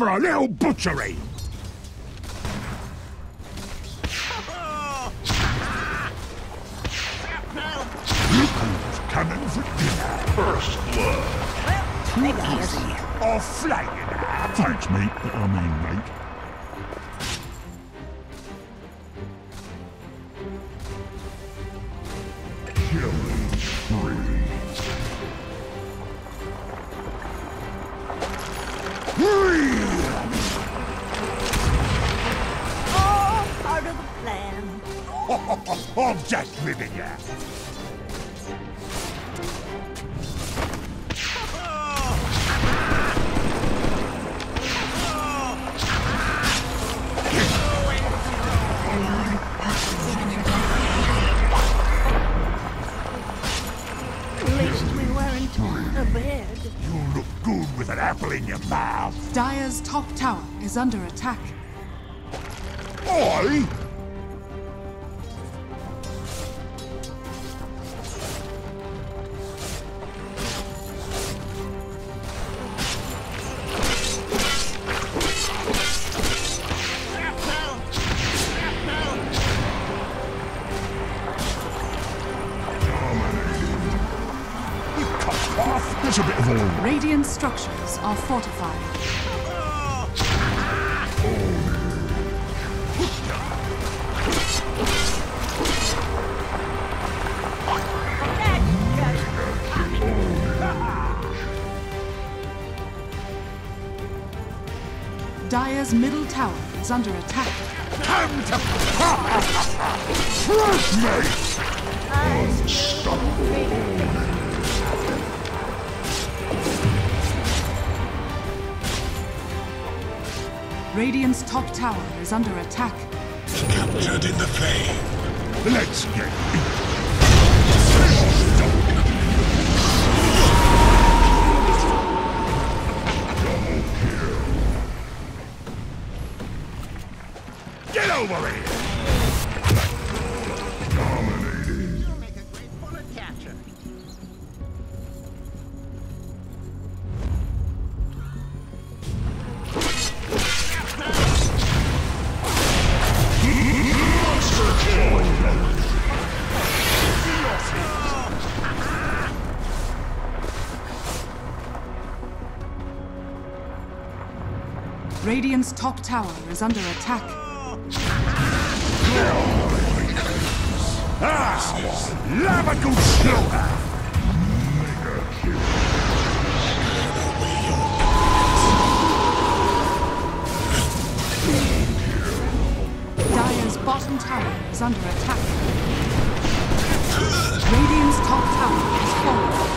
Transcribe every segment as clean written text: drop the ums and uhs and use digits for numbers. for a little butchery. Lookers coming for dinner. First blood. Well, easy or flying. Thanks, mate, but I mean, mate. I'm just living here. You look good with an apple in your mouth. Dire's top tower is under attack. Oi! Radiant structures are fortified. Dire's middle tower is under attack. Come to Unstoppable. Radiant's top tower is under attack. Captured in the flame. Let's get it. Get over here! Radiant's top tower is under attack. Dire's bottom tower is under attack. Radiant's top tower is falling.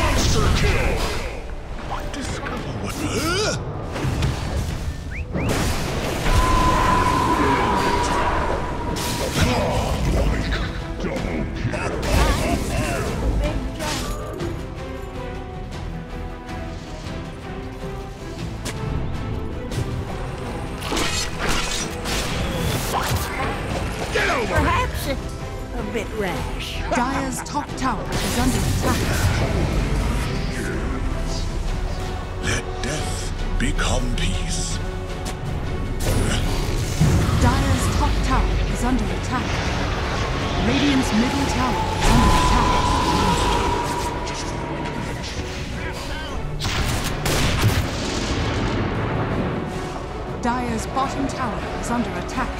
Monster kill! Discover what? Perhaps a bit rash. Dire's top tower is under attack. Let death become peace. Dire's top tower is under attack. Radiant's middle tower is under attack. Dire's bottom tower is under attack.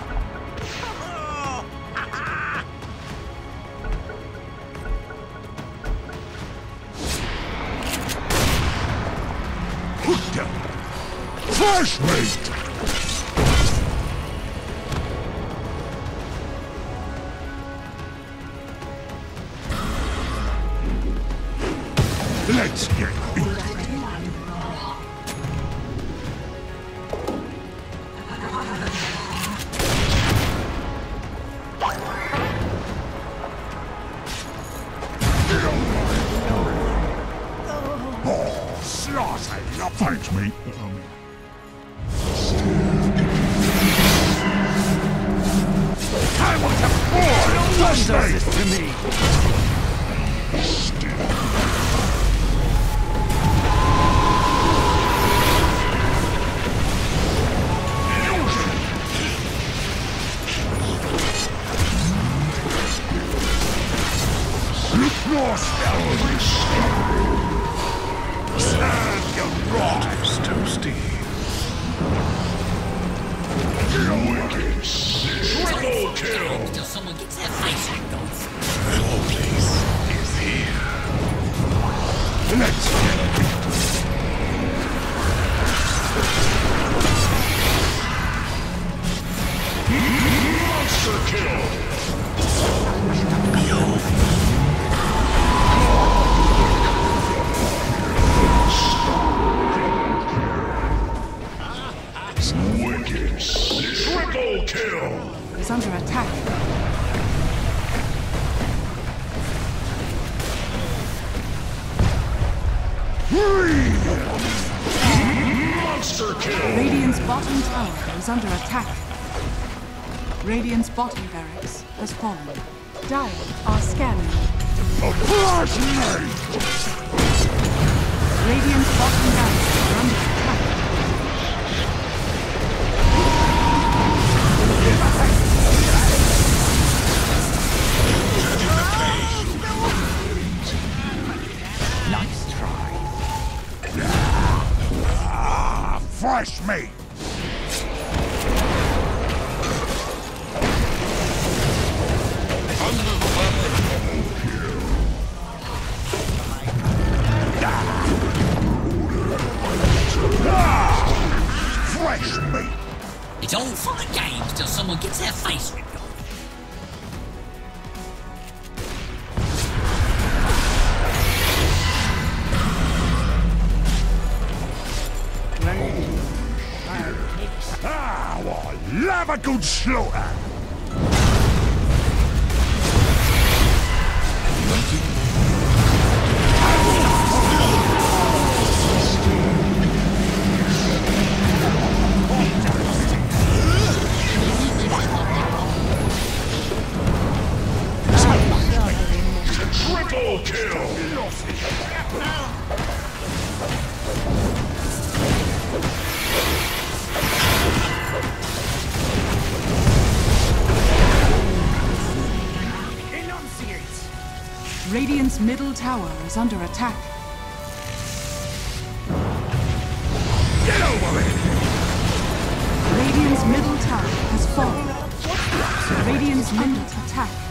Flashmate! Let's get it! Oh, slaughter! Fight me! Does this to me? More spell. Serve your rocks, toasty. Triple kill! Until someone gets their face hacked off. The whole place is here. Let's get it. Monster kill! Yo. Wicked triple kill! Is under attack. Monster kill! Radiant's bottom tower is under attack. Radiant's bottom barracks has fallen. Dire are scanning. Radiant's bottom barracks are under attack. Fresh meat! Under the weapon! Fresh meat! It's all fun and games till someone gets their face ripped off. Lava good slaughter! Triple kill! Radiant's middle tower is under attack. Get over it! Radiant's middle tower has fallen. Radiant's middle attack.